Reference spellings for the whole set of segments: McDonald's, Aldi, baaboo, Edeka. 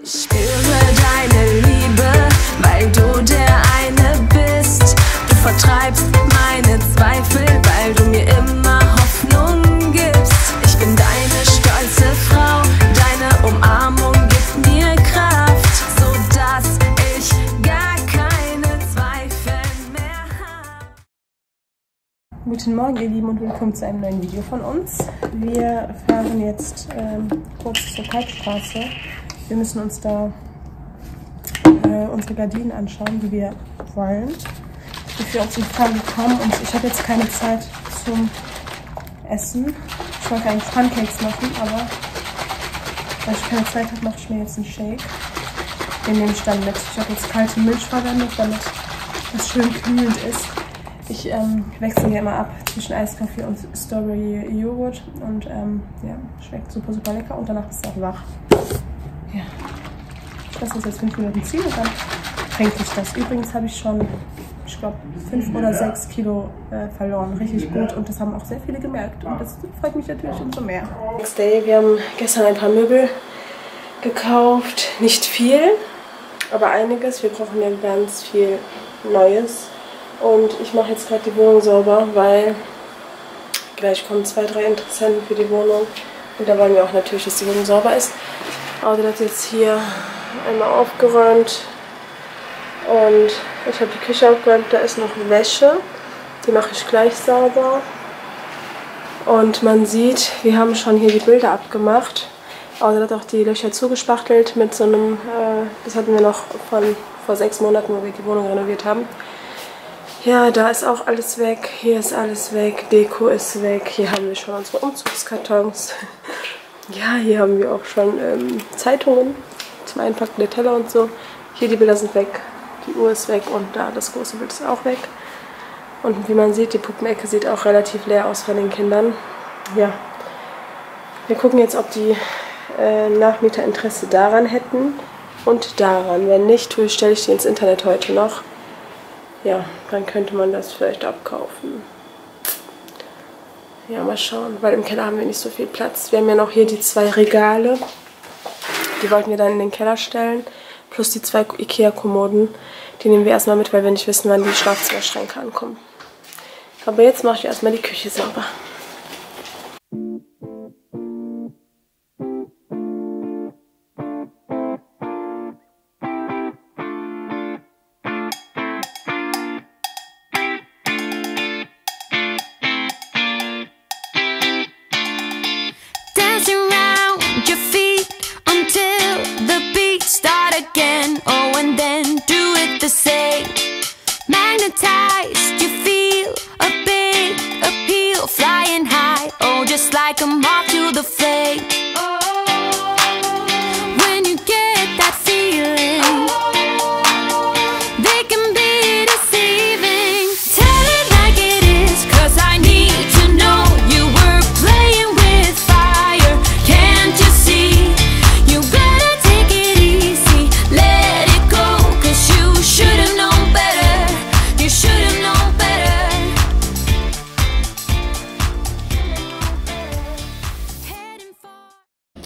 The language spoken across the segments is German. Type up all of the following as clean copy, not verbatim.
Ich spüre deine Liebe, weil du der eine bist. Du vertreibst meine Zweifel, weil du mir immer Hoffnung gibst. Ich bin deine stolze Frau, deine Umarmung gibt mir Kraft, so dass ich gar keine Zweifel mehr habe. Guten Morgen ihr Lieben und willkommen zu einem neuen Video von uns. Wir fahren jetzt kurz zur Kalkstraße. Wir müssen uns da unsere Gardinen anschauen, die wir wollen, die wir uns in Frage kommen. Und ich habe jetzt keine Zeit zum Essen. Ich wollte eigentlich Pancakes machen, aber weil ich keine Zeit habe, mache ich mir jetzt einen Shake. Den nehme ich dann mit. Ich habe jetzt kalte Milch verwendet, damit das schön kühlend ist. Ich wechsle ja immer ab zwischen Eiskaffee und Strawberry-Joghurt. Und ja, schmeckt super, super lecker. Und danach bist du auch wach. Ja, ich lasse uns jetzt 5 Minuten ziehen und dann trinke ich das. Übrigens habe ich schon, ich glaube, 5 oder 6 Kilo verloren. Richtig gut und das haben auch sehr viele gemerkt und das freut mich natürlich umso mehr. Next Day, wir haben gestern ein paar Möbel gekauft. Nicht viel, aber einiges. Wir brauchen ja ganz viel Neues. Und ich mache jetzt gerade die Wohnung sauber, weil gleich kommen 2, 3 Interessenten für die Wohnung. Und da wollen wir auch natürlich, dass die Wohnung sauber ist. Audi hat jetzt hier einmal aufgeräumt und ich habe die Küche aufgeräumt, da ist noch Wäsche, die mache ich gleich sauber. Und man sieht, wir haben schon hier die Bilder abgemacht. Audi hat auch die Löcher zugespachtelt mit so einem, das hatten wir noch von vor 6 Monaten, wo wir die Wohnung renoviert haben. Ja, da ist auch alles weg, hier ist alles weg, Deko ist weg, hier haben wir schon unsere Umzugskartons. Ja, hier haben wir auch schon Zeitungen zum Einpacken der Teller und so. Hier die Bilder sind weg, die Uhr ist weg und da das große Bild ist auch weg. Und wie man sieht, die Puppenecke sieht auch relativ leer aus von den Kindern. Ja, wir gucken jetzt, ob die Nachmieter Interesse daran hätten und daran. Wenn nicht, stelle ich die ins Internet heute noch. Ja, dann könnte man das vielleicht abkaufen. Ja, mal schauen, weil im Keller haben wir nicht so viel Platz. Wir haben ja noch hier die 2 Regale. Die wollten wir dann in den Keller stellen. Plus die 2 Ikea-Kommoden. Die nehmen wir erstmal mit, weil wir nicht wissen, wann die Schlafzimmerschränke ankommen. Aber jetzt mache ich erstmal die Küche sauber.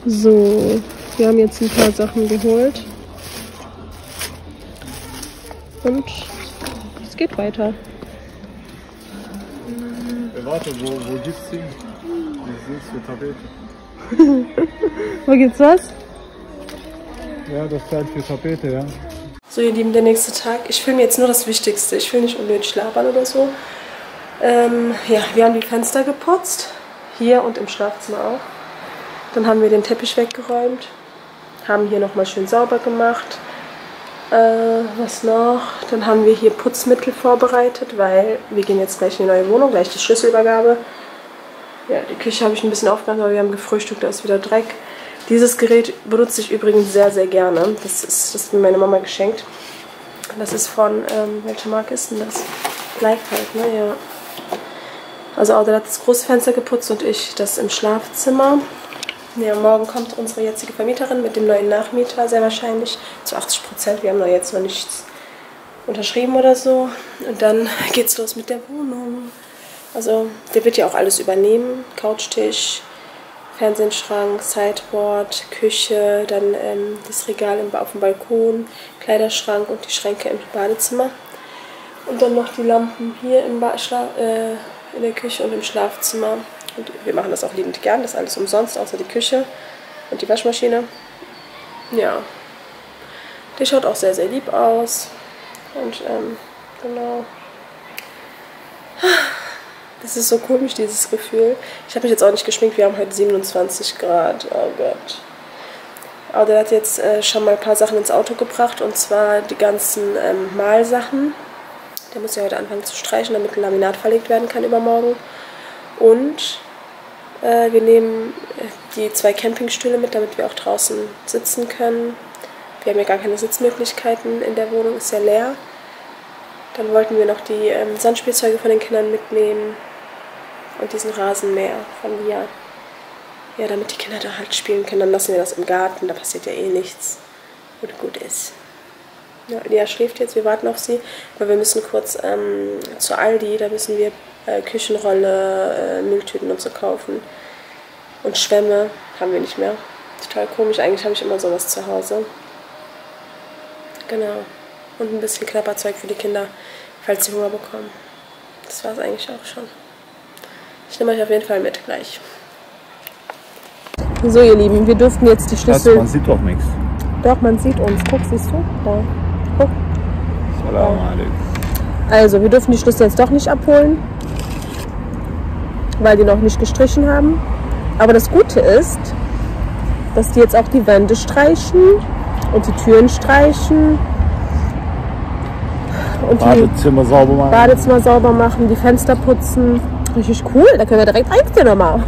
So, wir haben jetzt ein paar Sachen geholt und es geht weiter. Warte, wo gibt's die? Das ist für Tapete. Wo gibt's was? Ja, das ist halt für Tapete, ja. So ihr Lieben, der nächste Tag. Ich filme jetzt nur das Wichtigste. Ich will nicht unnötig labern oder so. Ja, wir haben die Fenster geputzt. Hier und im Schlafzimmer auch. Dann haben wir den Teppich weggeräumt, haben hier nochmal schön sauber gemacht. Was noch? Dann haben wir hier Putzmittel vorbereitet, weil wir gehen jetzt gleich in die neue Wohnung, gleich die Schlüsselübergabe. Ja, die Küche habe ich ein bisschen aufgemacht, aber wir haben gefrühstückt, da ist wieder Dreck. Dieses Gerät benutze ich übrigens sehr, sehr gerne. Das hat mir meine Mama geschenkt. Das ist von, welche Marke ist denn das? Gleich halt, ne? Ja. Also Audrey hat das Großfenster geputzt und ich das im Schlafzimmer. Ja, morgen kommt unsere jetzige Vermieterin mit dem neuen Nachmieter, sehr wahrscheinlich, zu 80%. Wir haben da jetzt noch nichts unterschrieben oder so. Und dann geht's los mit der Wohnung. Also, der wird ja auch alles übernehmen. Couchtisch, Fernsehschrank, Sideboard, Küche, dann das Regal auf dem Balkon, Kleiderschrank und die Schränke im Badezimmer. Und dann noch die Lampen hier in der Küche und im Schlafzimmer. Und wir machen das auch liebend gern, das ist alles umsonst, außer die Küche und die Waschmaschine. Ja, der schaut auch sehr, sehr lieb aus. Und genau. Das ist so komisch, dieses Gefühl. Ich habe mich jetzt auch nicht geschminkt, wir haben heute 27 Grad. Oh Gott. Aber der hat jetzt schon mal ein paar Sachen ins Auto gebracht, und zwar die ganzen Malsachen. Der muss ja heute anfangen zu streichen, damit ein Laminat verlegt werden kann übermorgen. Und wir nehmen die 2 Campingstühle mit, damit wir auch draußen sitzen können. Wir haben ja gar keine Sitzmöglichkeiten in der Wohnung, ist ja leer. Dann wollten wir noch die Sandspielzeuge von den Kindern mitnehmen und diesen Rasenmäher von Lia. Ja, damit die Kinder da halt spielen können, dann lassen wir das im Garten, da passiert ja eh nichts und gut ist. Ja, Lia schläft jetzt, wir warten auf sie, weil wir müssen kurz zu Aldi, da müssen wir Küchenrolle, Mülltüten und so kaufen. Und Schwämme haben wir nicht mehr. Total komisch, eigentlich habe ich immer sowas zu Hause. Genau. Und ein bisschen Knapperzeug für die Kinder, falls sie Hunger bekommen. Das war es eigentlich auch schon. Ich nehme euch auf jeden Fall mit gleich. So ihr Lieben, wir durften jetzt die Schlüssel... Man sieht doch nichts. Doch, man sieht uns. Guck, siehst du? Da. Guck. Salam alaikum. Also, wir dürfen die Schlüssel jetzt doch nicht abholen, weil die noch nicht gestrichen haben. Aber das Gute ist, dass die jetzt auch die Wände streichen und die Türen streichen. Und Badezimmer sauber machen. Badezimmer sauber machen, die Fenster putzen. Richtig cool, da können wir direkt einziehen nochmal.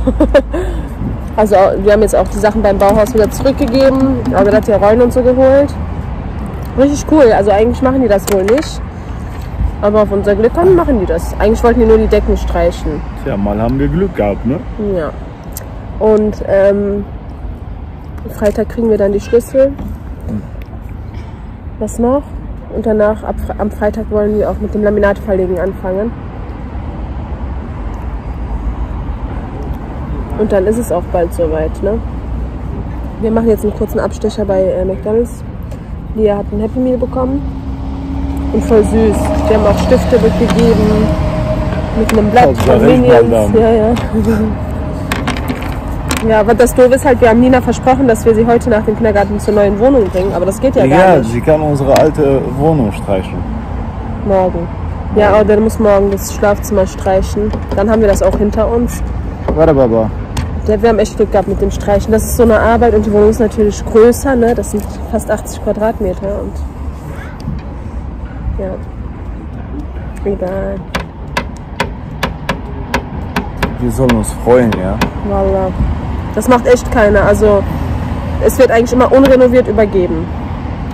Also wir haben jetzt auch die Sachen beim Bauhaus wieder zurückgegeben. Also da hat ja Rollen und so geholt. Richtig cool, also eigentlich machen die das wohl nicht. Aber auf unser Glück haben, machen die das. Eigentlich wollten die nur die Decken streichen. Tja, mal haben wir Glück gehabt, ne? Ja. Und Freitag kriegen wir dann die Schlüssel. Was noch? Und danach, am Freitag wollen wir auch mit dem Laminatverlegen anfangen. Und dann ist es auch bald soweit, ne? Wir machen jetzt einen kurzen Abstecher bei McDonald's. Lia hat ein Happy Meal bekommen. Und voll süß. Die haben auch Stifte mitgegeben. Mit einem Blatt von Minions. Ja, ja. Ja, aber das Doof ist halt, wir haben Nina versprochen, dass wir sie heute nach dem Kindergarten zur neuen Wohnung bringen, aber das geht ja gar nicht. Ja, sie kann unsere alte Wohnung streichen. Morgen. Ja, aber dann muss morgen das Schlafzimmer streichen. Dann haben wir das auch hinter uns. Warte, Baba. Ja, wir haben echt Glück gehabt mit dem Streichen. Das ist so eine Arbeit und die Wohnung ist natürlich größer, ne? Das sind fast 80 Quadratmeter und... Ja. Egal. Wir sollen uns freuen, ja? Wallah. Das macht echt keiner. Also es wird eigentlich immer unrenoviert übergeben.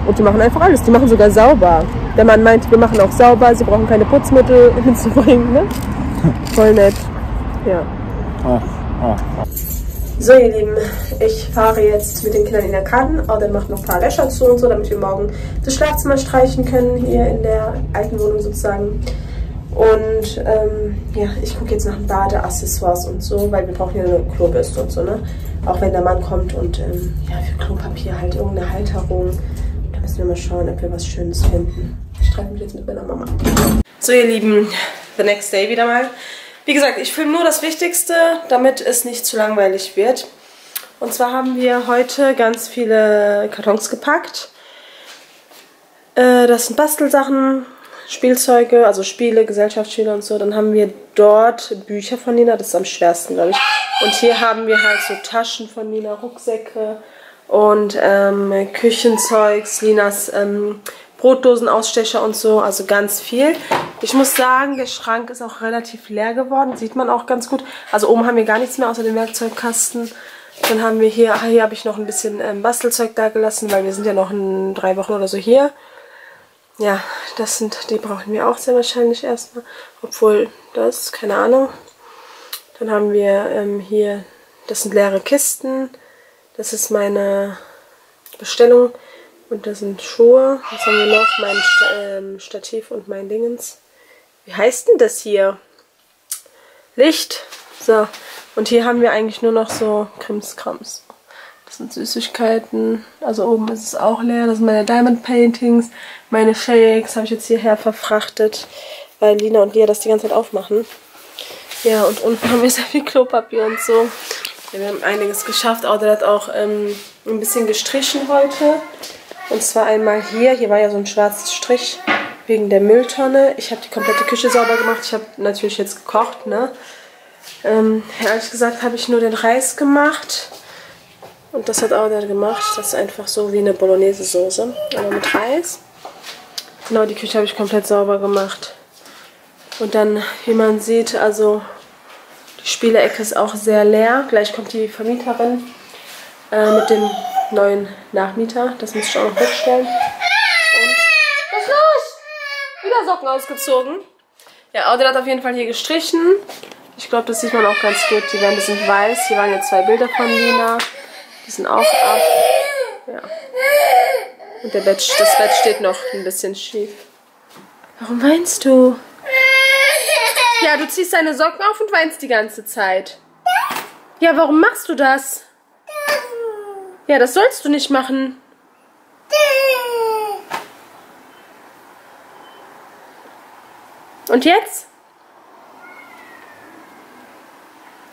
Und die machen einfach alles. Die machen sogar sauber. Der Mann meint, wir machen auch sauber. Sie brauchen keine Putzmittel hinzubringen. Ne? Voll nett. Ja. So ihr Lieben, ich fahre jetzt mit den Kindern in der Karten. Auden macht noch ein paar Wäscher zu und so, damit wir morgen das Schlafzimmer streichen können. Hier in der alten Wohnung sozusagen. Und ja, ich gucke jetzt nach Badeaccessoires und so, weil wir brauchen ja eine Klobürste und so, ne? Auch wenn der Mann kommt und ja, für Klopapier halt irgendeine Halterung. Da müssen wir mal schauen, ob wir was Schönes finden. Ich streite mich jetzt mit meiner Mama. So ihr Lieben, the next day wieder mal. Wie gesagt, ich filme nur das Wichtigste, damit es nicht zu langweilig wird. Und zwar haben wir heute ganz viele Kartons gepackt. Das sind Bastelsachen. Spielzeuge, also Spiele, Gesellschaftsspiele und so. Dann haben wir dort Bücher von Nina, das ist am schwersten, glaube ich. Und hier haben wir halt so Taschen von Nina, Rucksäcke und Küchenzeugs, Ninas Brotdosenausstecher und so, also ganz viel. Ich muss sagen, der Schrank ist auch relativ leer geworden, sieht man auch ganz gut. Also oben haben wir gar nichts mehr außer dem Werkzeugkasten. Dann haben wir hier habe ich noch ein bisschen Bastelzeug da gelassen, weil wir sind ja noch in 3 Wochen oder so hier. Ja, das sind, die brauchen wir auch sehr wahrscheinlich erstmal, obwohl das, keine Ahnung. Dann haben wir hier, das sind leere Kisten, das ist meine Bestellung und das sind Schuhe. Was haben wir noch? Mein Stativ und mein Dingens. Wie heißt denn das hier? Licht. So, Und hier haben wir eigentlich nur noch so Krimskrams. Das sind Süßigkeiten. Also oben ist es auch leer. Das sind meine Diamond Paintings. Meine Shakes habe ich jetzt hierher verfrachtet, weil Lina und Lia das die ganze Zeit aufmachen. Ja, und unten haben wir sehr viel Klopapier und so. Ja, wir haben einiges geschafft. Audrey hat auch ein bisschen gestrichen heute. Und zwar einmal hier. Hier war ja so ein schwarzer Strich wegen der Mülltonne. Ich habe die komplette Küche sauber gemacht. Ich habe natürlich jetzt gekocht, ne? Ehrlich gesagt habe ich nur den Reis gemacht. Und das hat Audrey gemacht. Das ist einfach so wie eine Bolognese-Soße, aber mit Reis. Genau, die Küche habe ich komplett sauber gemacht. Und dann, wie man sieht, also die Spielecke ist auch sehr leer. Gleich kommt die Vermieterin mit dem neuen Nachmieter. Das muss ich auch noch wegstellen. Und was ist los? Wieder Socken ausgezogen. Ja, Audrey hat auf jeden Fall hier gestrichen. Ich glaube, das sieht man auch ganz gut. Die werden ein bisschen weiß. Hier waren jetzt 2 Bilder von Lina. Die sind auch ab. Ja. Und der Bett, das Bett steht noch ein bisschen schief. Warum weinst du? Ja, du ziehst deine Socken auf und weinst die ganze Zeit. Ja, warum machst du das? Ja, das sollst du nicht machen. Und jetzt?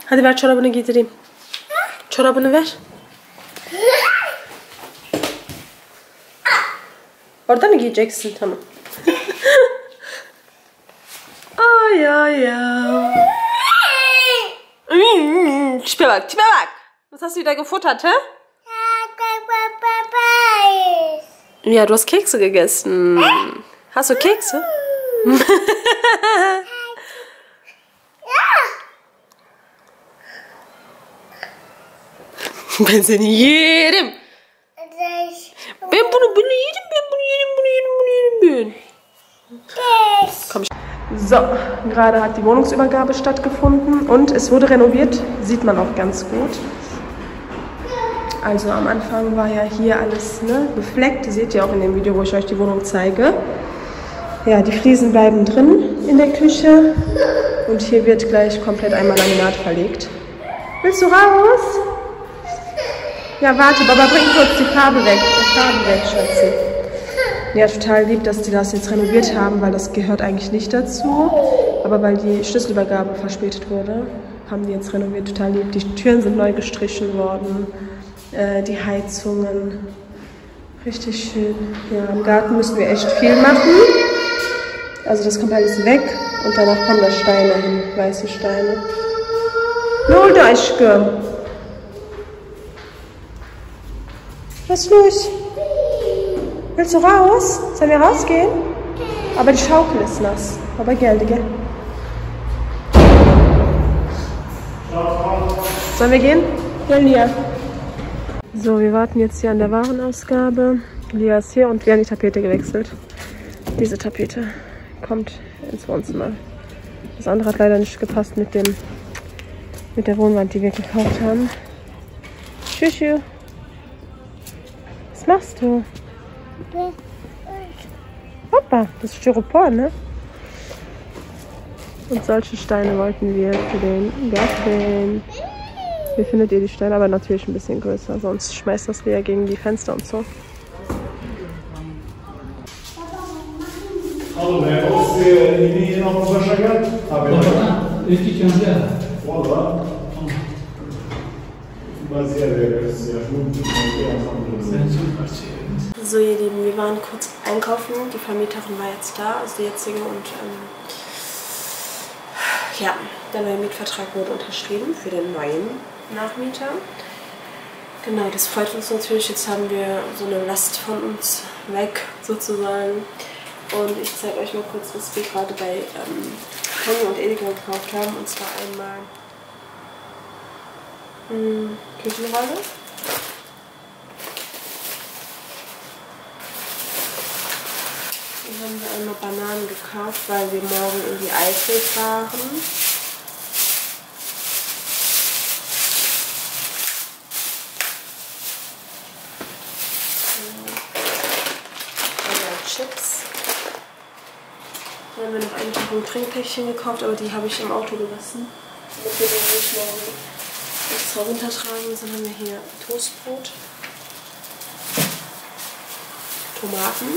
Hadi ver çorabını giydireyim. Çorabını ver. Orada mı giyeceksin? Tamam. Ay ay ay. Tipe bak, tipe bak. Was hast du wieder gefuttert, hä? Ja, du hast Kekse gegessen. Hast du Kekse? Ben seni yerim. Ben bunu yerim. So, gerade hat die Wohnungsübergabe stattgefunden und es wurde renoviert, sieht man auch ganz gut. Also am Anfang war ja hier alles befleckt, seht ihr auch in dem Video, wo ich euch die Wohnung zeige. Ja, die Fliesen bleiben drin in der Küche und hier wird gleich komplett einmal Laminat verlegt. Willst du raus? Ja, warte, Baba, bring kurz die Farbe weg. Die Farbe weg, Schatzi. Ja, total lieb, dass die das jetzt renoviert haben, weil das gehört eigentlich nicht dazu. Aber weil die Schlüsselübergabe verspätet wurde, haben die jetzt renoviert. Total lieb. Die Türen sind neu gestrichen worden. Die Heizungen. Richtig schön. Ja, im Garten müssen wir echt viel machen. Also das kommt alles weg. Und danach kommen da Steine hin. Weiße Steine. Nur da ist was ist los? Willst du raus? Sollen wir rausgehen? Aber die Schaukel ist nass. Aber Gelde, gell? Sollen wir gehen? Ja, Lia. So, wir warten jetzt hier an der Warenausgabe. Lia ist hier und wir haben die Tapete gewechselt. Diese Tapete kommt ins Wohnzimmer. Das andere hat leider nicht gepasst mit der Wohnwand, die wir gekauft haben. Tschüss, tschüss. Was machst du? Hoppa, das ist Styropor, ne? Und solche Steine wollten wir für den Garten. Hier findet ihr die Steine, aber natürlich ein bisschen größer, sonst schmeißt das Lea gegen die Fenster und so. So ihr Lieben, wir waren kurz einkaufen, die Vermieterin war jetzt da, also die jetzige, und ja, der neue Mietvertrag wurde unterschrieben für den neuen Nachmieter. Genau, das freut uns natürlich, jetzt haben wir so eine Last von uns weg sozusagen. Und ich zeige euch mal kurz, was wir gerade bei Henry und Edeka gekauft haben, und zwar einmal Küchenrolle. Dann haben wir einmal Bananen gekauft, weil wir morgen in die Eifel fahren. Also Chips. Dann haben wir noch ein Trinkpäckchen gekauft, aber die habe ich im Auto gelassen. Damit wir die nicht morgen jetzt heruntertragen, dann haben wir hier Toastbrot, Tomaten,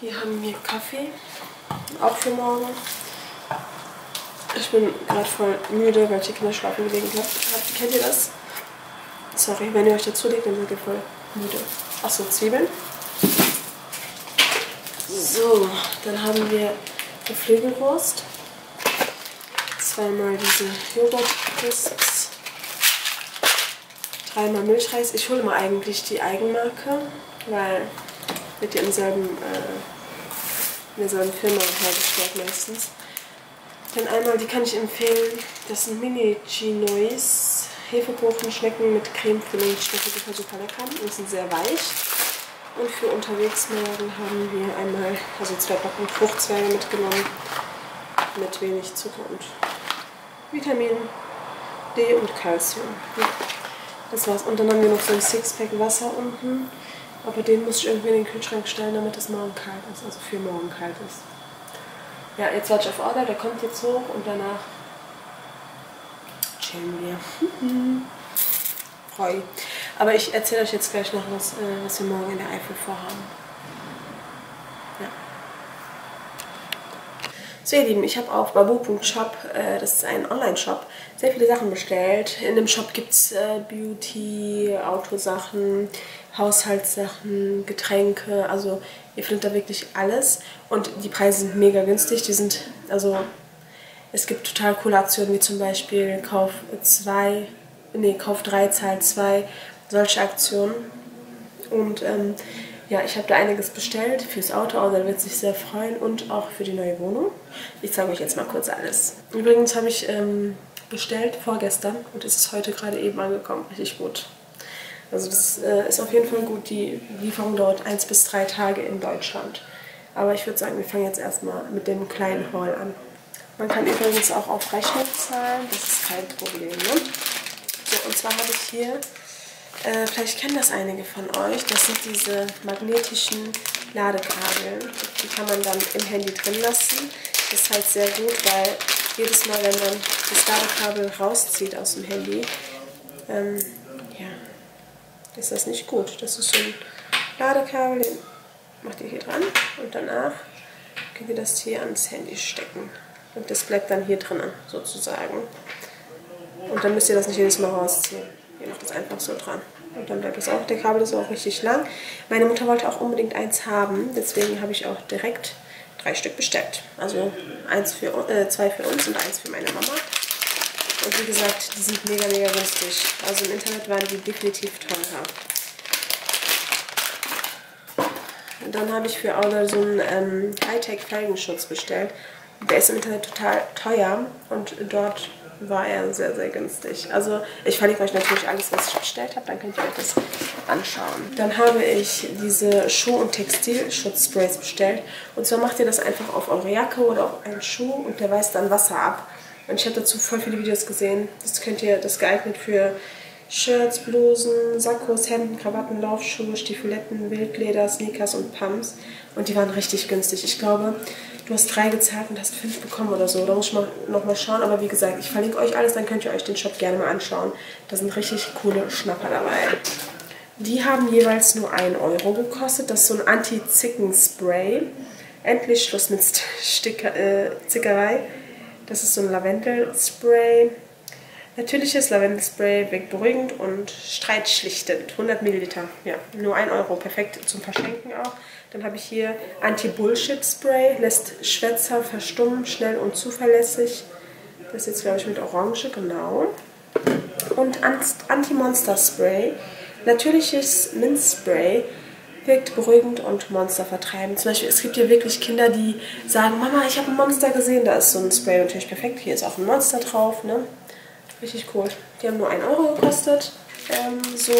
hier haben wir Kaffee, auch für morgen. Ich bin gerade voll müde, weil ich die Kinder schlafen gelegen habe. Kennt ihr das? Sorry, wenn ihr euch dazu legt, dann seid ihr voll müde. Achso, Zwiebeln. So, dann haben wir Geflügelwurst. Zweimal diese Joghurt-Crisps. Dreimal Milchreis. Ich hole mal eigentlich die Eigenmarke, weil wird die in derselben Firma hergestellt meistens. Dann einmal, die kann ich empfehlen, das sind Mini-Chinois, Hefekuchen-Schnecken mit Creme-Filling, die super, super lecker und sind sehr weich. Und für unterwegs morgen haben wir einmal, also 2 Backen Fruchtzweige mitgenommen, mit wenig Zucker und Vitamin D und Calcium. Ja, das war's. Und dann haben wir noch so ein Sixpack Wasser unten, aber den muss ich irgendwie in den Kühlschrank stellen, damit es morgen kalt ist, also für morgen kalt ist. Ja, jetzt warte ich auf Order, der kommt jetzt hoch und danach chillen wir. Freu. Aber ich erzähle euch jetzt gleich noch, was wir morgen in der Eifel vorhaben. Ja. So ihr Lieben, ich habe auf baaboo.shop, das ist ein Online-Shop, sehr viele Sachen bestellt. In dem Shop gibt es Beauty, Autosachen, Haushaltssachen, Getränke, also ihr findet da wirklich alles und die Preise sind mega günstig, die sind, also es gibt total coole Aktionen wie zum Beispiel Kauf 3, zahl 2, solche Aktionen und ja, ich habe da einiges bestellt fürs Auto, Order wird sich sehr freuen und auch für die neue Wohnung. Ich zeige euch jetzt mal kurz alles. Übrigens habe ich bestellt vorgestern und es ist heute gerade eben angekommen, richtig gut. Also das ist auf jeden Fall gut, die Lieferung dauert 1 bis 3 Tage in Deutschland. Aber ich würde sagen, wir fangen jetzt erstmal mit dem kleinen Haul an. Man kann übrigens auch auf Rechnung zahlen, das ist kein Problem. Ne? So, und zwar habe ich hier, vielleicht kennen das einige von euch, das sind diese magnetischen Ladekabel. Die kann man dann im Handy drin lassen. Das ist halt sehr gut, weil jedes Mal, wenn man das Ladekabel rauszieht aus dem Handy, ja, ist das nicht gut. Das ist so ein Ladekabel, den macht ihr hier dran und danach könnt ihr das hier ans Handy stecken. Und das bleibt dann hier drin, sozusagen. Und dann müsst ihr das nicht jedes Mal rausziehen. Ihr macht das einfach so dran. Und dann bleibt das auch. Der Kabel ist auch richtig lang. Meine Mutter wollte auch unbedingt eins haben, deswegen habe ich auch direkt 3 Stück bestellt. Also 2 für uns und 1 für meine Mama. Und wie gesagt, die sind mega, mega günstig. Also im Internet waren die definitiv teurer. Und dann habe ich für Aula so einen Hightech-Felgenschutz bestellt. Der ist im Internet total teuer und dort war er sehr, sehr günstig. Also ich verlinke euch natürlich alles, was ich bestellt habe, dann könnt ihr euch das anschauen. Dann habe ich diese Schuh- und Textilschutzsprays bestellt. Und zwar macht ihr das einfach auf eure Jacke oder auf einen Schuh und der weist dann Wasser ab. Und ich habe dazu voll viele Videos gesehen. Das ist geeignet für Shirts, Blusen, Sakkos, Hemden, Krawatten, Laufschuhe, Stiefeletten, Wildleder, Sneakers und Pumps. Und die waren richtig günstig. Ich glaube, du hast 3 gezahlt und hast 5 bekommen oder so. Da muss ich nochmal schauen. Aber wie gesagt, ich verlinke euch alles, dann könnt ihr euch den Shop gerne mal anschauen. Da sind richtig coole Schnapper dabei. Die haben jeweils nur 1 € gekostet. Das ist so ein Anti-Zicken-Spray. Endlich Schluss mit Zickerei. Das ist so ein Lavendelspray, natürliches Lavendelspray, wirkt beruhigend und streitschlichtend, 100 Milliliter, ja, nur 1 €, perfekt zum Verschenken auch. Dann habe ich hier Anti-Bullshit-Spray, lässt Schwätzer verstummen, schnell und zuverlässig, das ist jetzt glaube ich mit Orange, genau. Und Anti-Monster-Spray, natürliches Minzspray. Wirkt beruhigend und Monster vertreiben. Zum Beispiel, es gibt hier wirklich Kinder, die sagen, Mama, ich habe ein Monster gesehen. Da ist so ein Spray natürlich perfekt. Hier ist auch ein Monster drauf, ne? Richtig cool. Die haben nur 1 € gekostet. So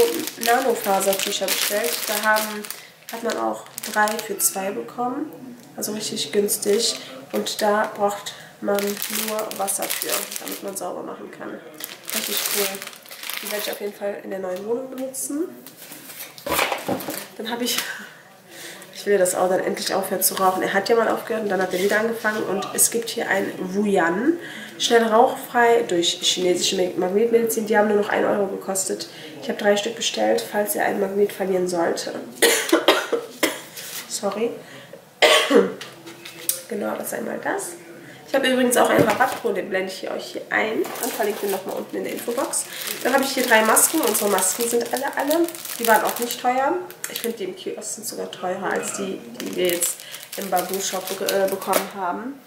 Nanofasertücher bestellt. Da hat man auch 3 für 2 bekommen. Also richtig günstig. Und da braucht man nur Wasser für, damit man sauber machen kann. Richtig cool. Die werde ich auf jeden Fall in der neuen Wohnung benutzen. Dann habe ich... Ich will, dass auch dann endlich aufhört zu rauchen. Er hat ja mal aufgehört und dann hat er wieder angefangen. Und es gibt hier ein Wuyan. Schnell rauchfrei durch chinesische Magnetmedizin. Die haben nur noch 1 Euro gekostet. Ich habe 3 Stück bestellt, falls ihr einen Magnet verlieren sollte. Sorry. Genau, das ist einmal das. Ich habe übrigens auch einen Rabattcode, den blende ich euch hier ein und verlinke den nochmal unten in der Infobox. Dann habe ich hier 3 Masken. Unsere Masken sind alle. Die waren auch nicht teuer. Ich finde, die im Kiosk sind sogar teurer als die, die wir jetzt im Baaboo-Shop bekommen haben.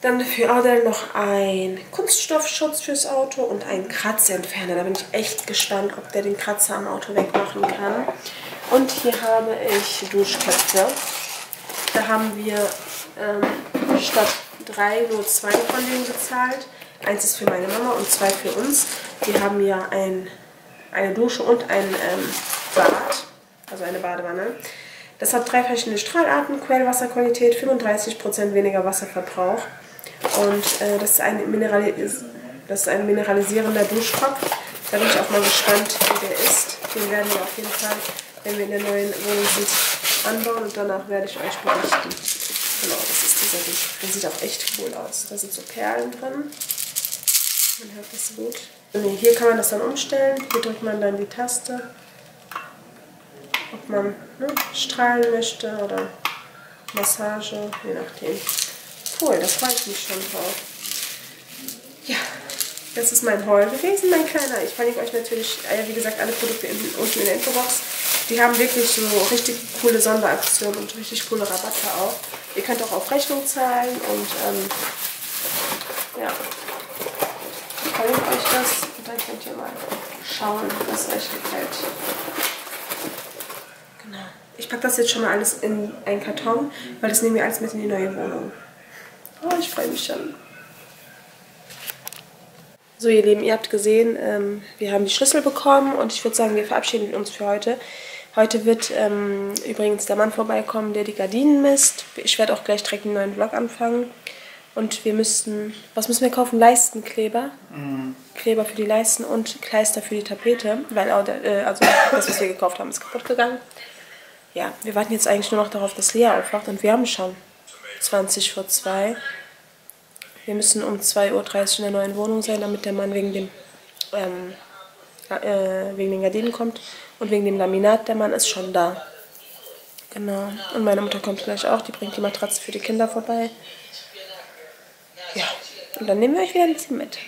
Dann für Adel noch ein Kunststoffschutz fürs Auto und einen Kratzentferner. Da bin ich echt gespannt, ob der den Kratzer am Auto wegmachen kann. Und hier habe ich Duschköpfe. Da haben wir statt 3 nur 2 von denen bezahlt. Eins ist für meine Mama und 2 für uns. Wir haben ja eine Dusche und ein Bad, also eine Badewanne. Das hat 3 verschiedene Strahlarten, Quellwasserqualität, 35% weniger Wasserverbrauch. Und das ist ein mineralisierender Duschkopf. Da bin ich auch mal gespannt, wie der ist. Den werden wir auf jeden Fall, wenn wir in der neuen Wohnung sind, anbauen und danach werde ich euch berichten. Genau, das ist dieser Duschkopf. Der sieht auch echt cool aus. Da sind so Perlen drin. Man hört das gut. Also hier kann man das dann umstellen. Hier drückt man dann die Taste, ob man strahlen möchte oder Massage, je nachdem. Cool, da freue ich mich schon drauf. Ja, das ist mein Haul gewesen, mein Kleiner. Ich verlinke euch natürlich, wie gesagt, alle Produkte unten in der Infobox. Die haben wirklich so richtig coole Sonderaktionen und richtig coole Rabatte auch. Ihr könnt auch auf Rechnung zahlen und ja, ich verlinke euch das und dann könnt ihr mal schauen, was euch gefällt. Genau. Ich packe das jetzt schon mal alles in einen Karton, weil das nehmen wir alles mit in die neue Wohnung. Oh, ich freue mich schon. So ihr Lieben, ihr habt gesehen, wir haben die Schlüssel bekommen und ich würde sagen, wir verabschieden uns für heute. Heute wird übrigens der Mann vorbeikommen, der die Gardinen misst. Ich werde auch gleich direkt einen neuen Vlog anfangen. Und wir müssen, was müssen wir kaufen? Leistenkleber. Kleber für die Leisten und Kleister für die Tapete. Weil also das, was wir gekauft haben, ist kaputt gegangen. Ja, wir warten jetzt eigentlich nur noch darauf, dass Lea aufwacht. Und wir haben schon 20 vor 2. Wir müssen um 2.30 Uhr in der neuen Wohnung sein, damit der Mann wegen den Gardinen kommt. Und wegen dem Laminat, der Mann ist schon da. Genau. Und meine Mutter kommt gleich auch. Die bringt die Matratze für die Kinder vorbei. Ja. Und dann nehmen wir euch wieder ein bisschen mit.